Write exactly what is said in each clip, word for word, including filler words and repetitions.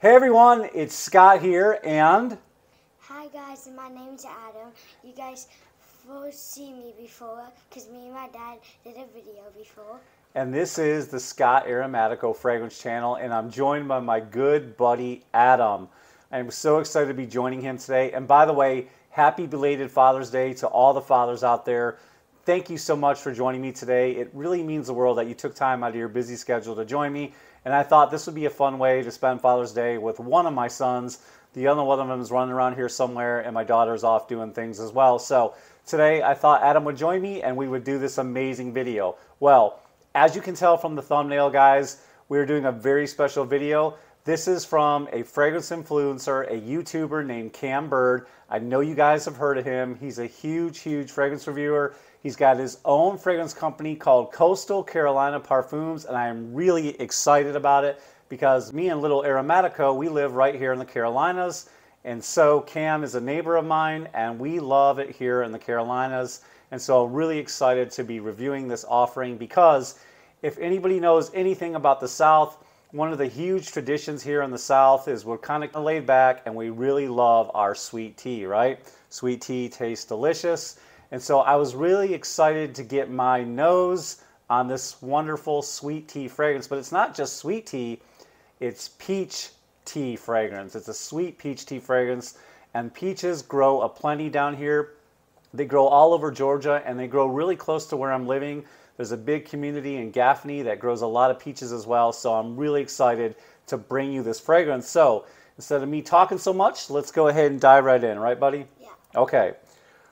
Hey everyone, it's Scott here and... Hi guys, and my name's Adam. You guys will see me before because me and my dad did a video before. And this is the Scott Aromatico Fragrance Channel, and I'm joined by my good buddy Adam. I'm so excited to be joining him today. And by the way, happy belated Father's Day to all the fathers out there. Thank you so much for joining me today. It really means the world that you took time out of your busy schedule to join me. And I thought this would be a fun way to spend Father's Day with one of my sons. The other one of them is running around here somewhere, and my daughter's off doing things as well. So today I thought Adam would join me and we would do this amazing video. Well, as you can tell from the thumbnail, guys, we're doing a very special video. This is from a fragrance influencer, a YouTuber named Cam Byrd. I know you guys have heard of him. He's a huge, huge fragrance reviewer. He's got his own fragrance company called Coastal Carolina Parfums, and I am really excited about it because me and little Aromatico, we live right here in the Carolinas, and so Cam is a neighbor of mine, and we love it here in the Carolinas, and so I'm really excited to be reviewing this offering because if anybody knows anything about the South, one of the huge traditions here in the South is we're kind of laid back, and we really love our sweet tea, right? Sweet tea tastes delicious. And so I was really excited to get my nose on this wonderful sweet tea fragrance. But it's not just sweet tea, it's peach tea fragrance. It's a sweet peach tea fragrance. And peaches grow aplenty down here. They grow all over Georgia, and they grow really close to where I'm living. There's a big community in Gaffney that grows a lot of peaches as well. So I'm really excited to bring you this fragrance. So instead of me talking so much, let's go ahead and dive right in. Right, buddy? Yeah. Okay.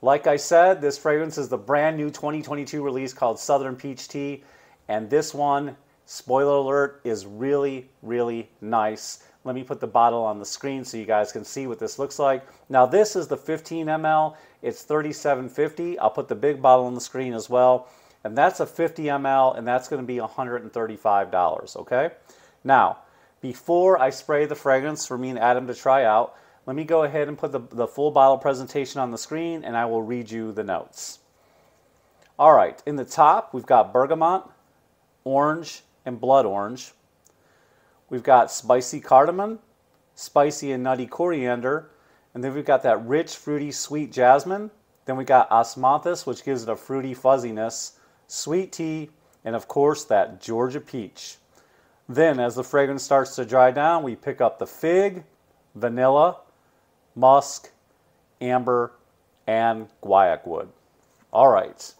Like I said, this fragrance is the brand new twenty twenty-two release called Southern Peach Tea. And this one, spoiler alert, is really, really nice. Let me put the bottle on the screen so you guys can see what this looks like. Now this is the fifteen milliliters. It's thirty-seven fifty. I'll put the big bottle on the screen as well. And that's a fifty milliliters, and that's going to be one hundred thirty-five dollars, okay? Now, before I spray the fragrance for me and Adam to try out, let me go ahead and put the, the full bottle presentation on the screen, and I will read you the notes. All right, in the top, we've got bergamot, orange, and blood orange. We've got spicy cardamom, spicy and nutty coriander, and then we've got that rich, fruity, sweet jasmine. Then we've got osmanthus, which gives it a fruity fuzziness, sweet tea, and of course, that Georgia peach. Then, as the fragrance starts to dry down, we pick up the fig, vanilla, musk, amber, and guaiac wood. All right,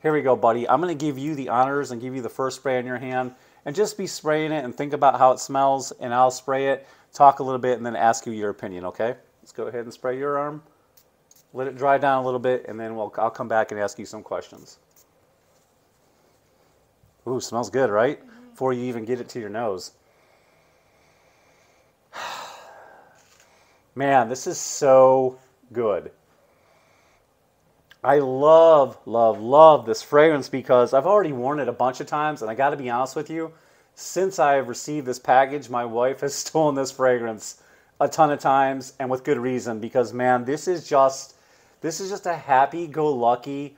here we go, buddy. I'm going to give you the honors and give you the first spray in your hand, and just be spraying it and think about how it smells, and I'll spray it, talk a little bit, and then ask you your opinion, okay? Let's go ahead and spray your arm, let it dry down a little bit, and then we'll, I'll come back and ask you some questions. Ooh, smells good, right? Mm-hmm. Before you even get it to your nose. Man, this is so good. I love, love, love this fragrance because I've already worn it a bunch of times, and I got to be honest with you, since I have received this package, my wife has stolen this fragrance a ton of times, and with good reason, because man, this is just this is just a happy-go-lucky,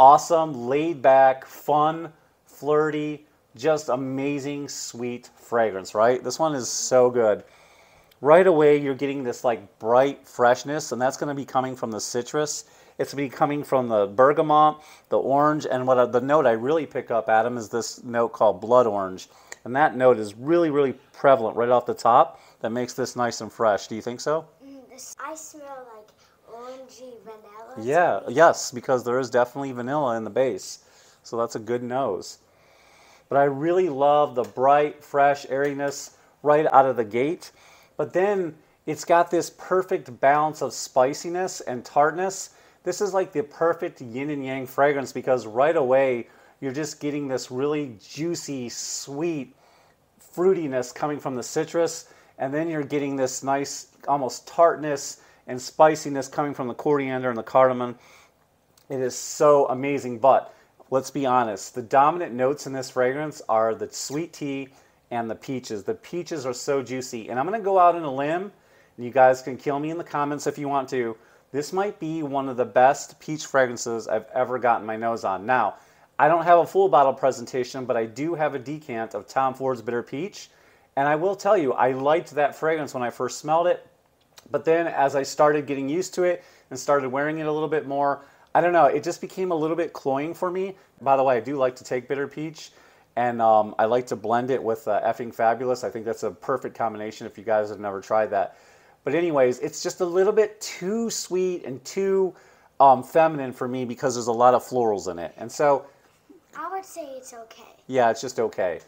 awesome, laid-back, fun, flirty, just amazing sweet fragrance, right? This one is so good. Right away, you're getting this like bright freshness, and that's going to be coming from the citrus. It's going to be coming from the bergamot, the orange, and what I, the note I really pick up, Adam, is this note called blood orange. And that note is really, really prevalent right off the top that makes this nice and fresh. Do you think so? Mm, this, I smell like orangey vanilla. Yeah, yes, because there is definitely vanilla in the base. So that's a good nose. But I really love the bright, fresh airiness right out of the gate. But then it's got this perfect balance of spiciness and tartness. This is like the perfect yin and yang fragrance because right away you're just getting this really juicy, sweet fruitiness coming from the citrus. And then you're getting this nice almost tartness and spiciness coming from the coriander and the cardamom. It is so amazing. But let's be honest, the dominant notes in this fragrance are the sweet tea and the peaches. The peaches are so juicy. And I'm going to go out on a limb, and you guys can kill me in the comments if you want to. This might be one of the best peach fragrances I've ever gotten my nose on. Now, I don't have a full bottle presentation, but I do have a decant of Tom Ford's Bitter Peach, And I will tell you, I liked that fragrance when I first smelled it, but then as I started getting used to it and started wearing it a little bit more, I don't know, it just became a little bit cloying for me. By the way, I do like to take bitter peach, and um, I like to blend it with uh, Effing Fabulous. I think that's a perfect combination if you guys have never tried that. But anyways, it's just a little bit too sweet and too um, feminine for me because there's a lot of florals in it. And so I would say it's okay. Yeah, it's just okay.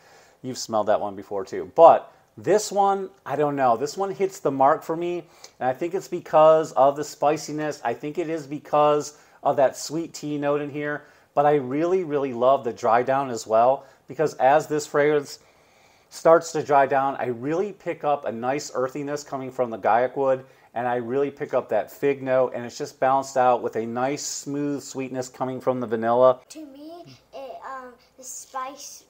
You've smelled that one before too. But this one, I don't know. This one hits the mark for me. And I think it's because of the spiciness. I think it is because of that sweet tea note in here. But I really, really love the dry down as well, because as this fragrance starts to dry down, I really pick up a nice earthiness coming from the Gayak wood, and I really pick up that fig note, and it's just balanced out with a nice smooth sweetness coming from the vanilla. To me, it, um, the spice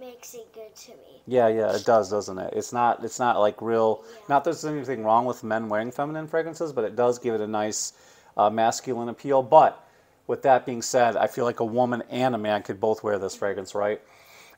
makes it good to me. Yeah, yeah, it does, doesn't it? It's not, it's not like real, yeah. Not that there's anything wrong with men wearing feminine fragrances, but it does give it a nice uh, masculine appeal. But with that being said, I feel like a woman and a man could both wear this fragrance, right?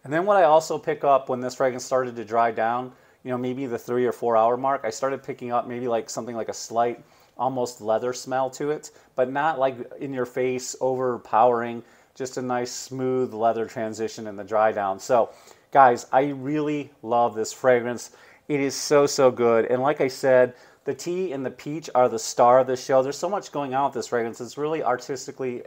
And then what I also pick up when this fragrance started to dry down, you know, maybe the three or four hour mark, I started picking up maybe like something like a slight, almost leather smell to it, but not like in your face, overpowering, just a nice smooth leather transition in the dry down. So guys, I really love this fragrance. It is so, so good. And like I said, the tea and the peach are the star of the show. There's so much going on with this fragrance. It's really artistically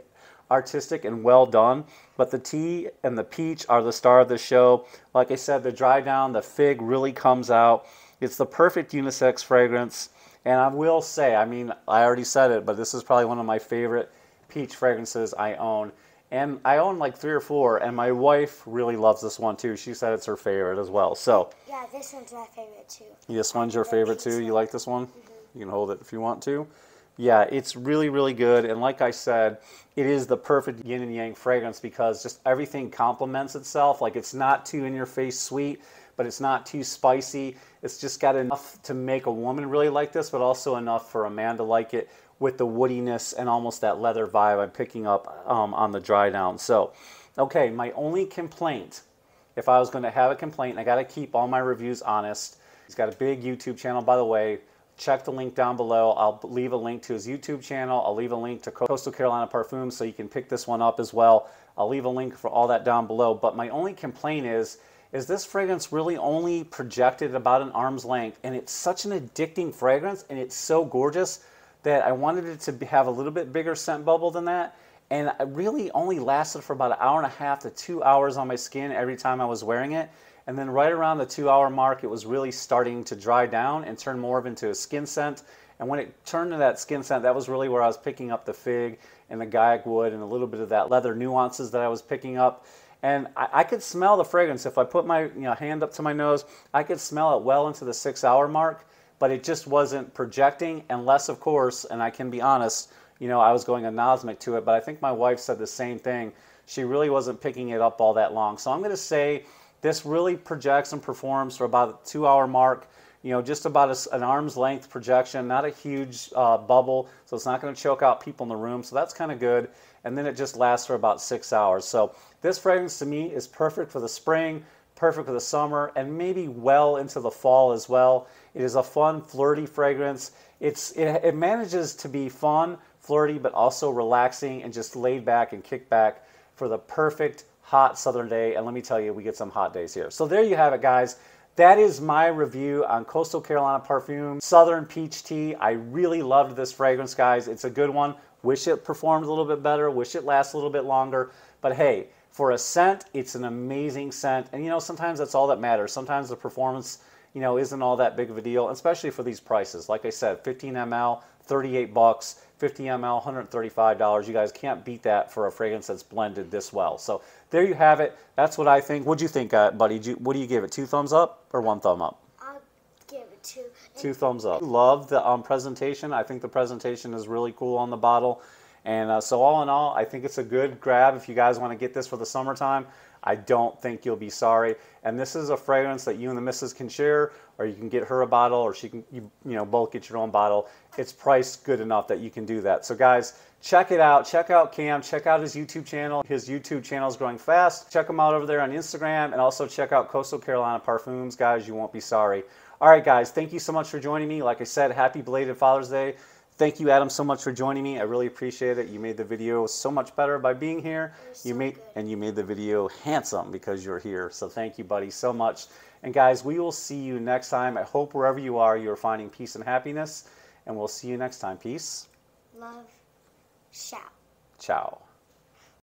artistic and well done, but the tea and the peach are the star of the show. Like I said, the dry down, the fig really comes out. It's the perfect unisex fragrance. And I will say, I mean, I already said it, but this is probably one of my favorite peach fragrances I own. And I own like three or four, and my wife really loves this one too. She said it's her favorite as well. So yeah, this one's my favorite too. This one's your favorite too? You like this one? Mm-hmm. You can hold it if you want to. Yeah, it's really, really good. And like I said, it is the perfect yin and yang fragrance because just everything complements itself. Like it's not too in your face sweet, but it's not too spicy. It's just got enough to make a woman really like this, but also enough for a man to like it with the woodiness and almost that leather vibe I'm picking up um, on the dry down. So, okay, my only complaint, if I was going to have a complaint, and I got to keep all my reviews honest. He's got a big YouTube channel, by the way. Check the link down below. I'll leave a link to his YouTube channel. I'll leave a link to Coastal Carolina Parfums so you can pick this one up as well. I'll leave a link for all that down below. But my only complaint is, is this fragrance really only projected about an arm's length? And it's such an addicting fragrance, and it's so gorgeous that I wanted it to have a little bit bigger scent bubble than that. And it really only lasted for about an hour and a half to two hours on my skin every time I was wearing it. And then right around the two hour mark, it was really starting to dry down and turn more of into a skin scent. And when it turned to that skin scent, that was really where I was picking up the fig and the Gayak wood and a little bit of that leather nuances that I was picking up. And I, I could smell the fragrance. If I put my you know, hand up to my nose, I could smell it well into the six hour mark, but it just wasn't projecting unless, of course, and I can be honest, you know, I was going anosmic to it, but I think my wife said the same thing. She really wasn't picking it up all that long. So I'm gonna say, this really projects and performs for about a two-hour mark, you know, just about a, an arm's length projection, not a huge uh, bubble, so it's not going to choke out people in the room, so that's kind of good. And then it just lasts for about six hours. So this fragrance to me is perfect for the spring, perfect for the summer, and maybe well into the fall as well. It is a fun, flirty fragrance. It's, it, it manages to be fun, flirty, but also relaxing and just laid back and kick back for the perfect hot southern day. And let me tell you, we get some hot days here. So there you have it, guys. That is my review on Coastal Carolina Parfums Southern Peach Tea. I really loved this fragrance, guys. It's a good one. Wish it performed a little bit better. Wish it lasts a little bit longer. But hey, for a scent, it's an amazing scent. And you know, sometimes that's all that matters. Sometimes the performance, you know, isn't all that big of a deal, especially for these prices. Like I said, fifteen milliliters, thirty-eight bucks, fifty milliliters, one hundred thirty-five dollars. You guys can't beat that for a fragrance that's blended this well. So there you have it. That's what I think. What'd you think, uh, buddy? Did you, what do you give it? Two thumbs up or one thumb up? I'll give it two. Two thumbs up. Love the um, presentation. I think the presentation is really cool on the bottle. And uh, so all in all, I think it's a good grab if you guys want to get this for the summertime. I don't think you'll be sorry. And this is a fragrance that you and the missus can share, or you can get her a bottle, or she can, you, you know, both get your own bottle. It's priced good enough that you can do that. So guys, check it out. Check out Cam. Check out his YouTube channel. His YouTube channel is growing fast. Check him out over there on Instagram, and also check out Coastal Carolina Parfums. Guys, you won't be sorry. All right, guys, thank you so much for joining me. Like I said, happy belated Father's Day. Thank you, Adam, so much for joining me. I really appreciate it. You made the video so much better by being here. You so made good. And you made the video handsome because you're here. So thank you, buddy, so much. And guys, we will see you next time. I hope wherever you are, you're finding peace and happiness. And we'll see you next time. Peace. Love. Ciao. Ciao.